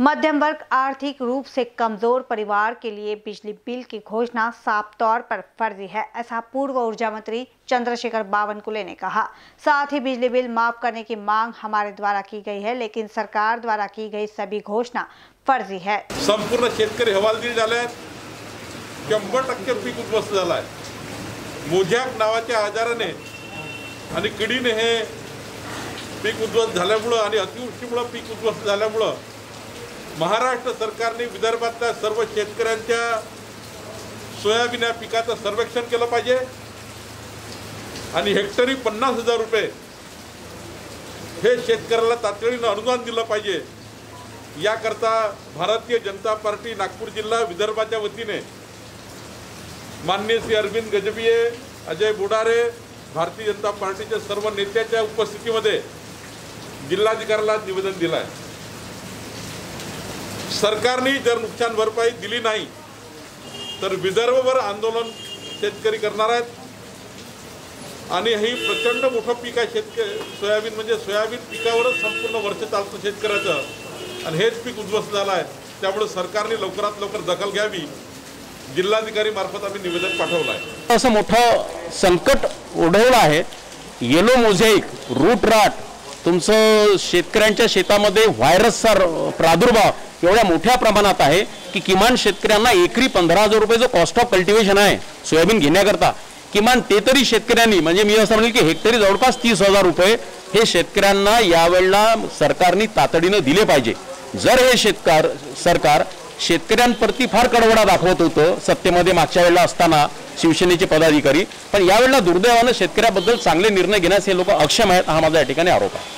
मध्यम वर्ग आर्थिक रूप से कमजोर परिवार के लिए बिजली बिल की घोषणा साफ तौर पर फर्जी है, ऐसा पूर्व ऊर्जा मंत्री चंद्रशेखर बावनकुले ने कहा। साथ ही बिजली बिल माफ करने की मांग हमारे द्वारा की गई है, लेकिन सरकार द्वारा की गई सभी घोषणा फर्जी है। संपूर्ण शेतकरी हवालदिल झाले आहेत, 100% पीक उद्ध्वस्त झाला आहे। मोजॅक नावाच्या आजाराने आणि किडीने हे पीक उद्ध्वस्त झाल्यामुळे आणि अतिवृष्टीमुळे पीक उद्ध्वस्त झाल्यामुळे महाराष्ट्र सरकारने विदर्भातल्या सर्व शेतकऱ्यांच्या सोयाबीन या पिकाचं सर्वेक्षण केलं पाहिजे आणि हेक्टरी 50,000 रुपये हे शेतकऱ्याला तातडीने अनुदान दिलं पाहिजे। याकरता भारतीय जनता पार्टी नागपूर जिल्हा विदर्भाच्या वतीने माननीय श्री अरविंद गजबीय, अजय बुडारे, भारतीय जनता पार्टीच्या सर्व नेत्यांच्या उपस्थितीमध्ये जिल्हाधिकाऱ्याला निवेदन दिलं आहे। सरकारने जर नुकसान भरपाई दिली नाही तर विदर्भभर आंदोलन शेतकरी करणार आहेत आणि हे प्रचंड मोठं पीक आहे। सोयाबीन म्हणजे सोयाबीन पिकावरच संपूर्ण वर्ष चालतं शेतकऱ्याचं आणि हेच पीक उद्ध्वस्त झालं आहे। त्यामुळे सरकारने लवकरात लवकर दखल घ्यावी, जिल्हाधिकारी मार्फत आम्ही निवेदन पाठवलं आहे। असं मोठं संकट ओढवलं आहे। येलो मोझेक रूट राट तुमचं शेतकऱ्यांच्या शेतामध्ये व्हायरसचा प्रादुर्भाव एवढ्या मोठ्या प्रमाणात आहे की किमान शेतकऱ्यांना एकरी 15,000 रुपये जो कॉस्ट ऑफ कल्टिवेशन आहे सोयाबीन घेण्याकरता, किमान ते तरी शेतकऱ्यांनी, म्हणजे मी असं म्हणेल की हेक्टरी जवळपास 30,000 रुपये हे शेतकऱ्यांना यावेळेला सरकारने तातडीनं दिले पाहिजे। जर हे सरकार शेतकऱ्यांप्रती फार कडवडा दाखवत होतं सत्तेमध्ये मागच्या वेळेला असताना शिवसेनेचे पदाधिकारी, पण यावेळेला दुर्दैवानं शेतकऱ्याबद्दल चांगले निर्णय घेण्यास हे लोक अक्षम आहेत, हा माझा या ठिकाणी आरोप आहे।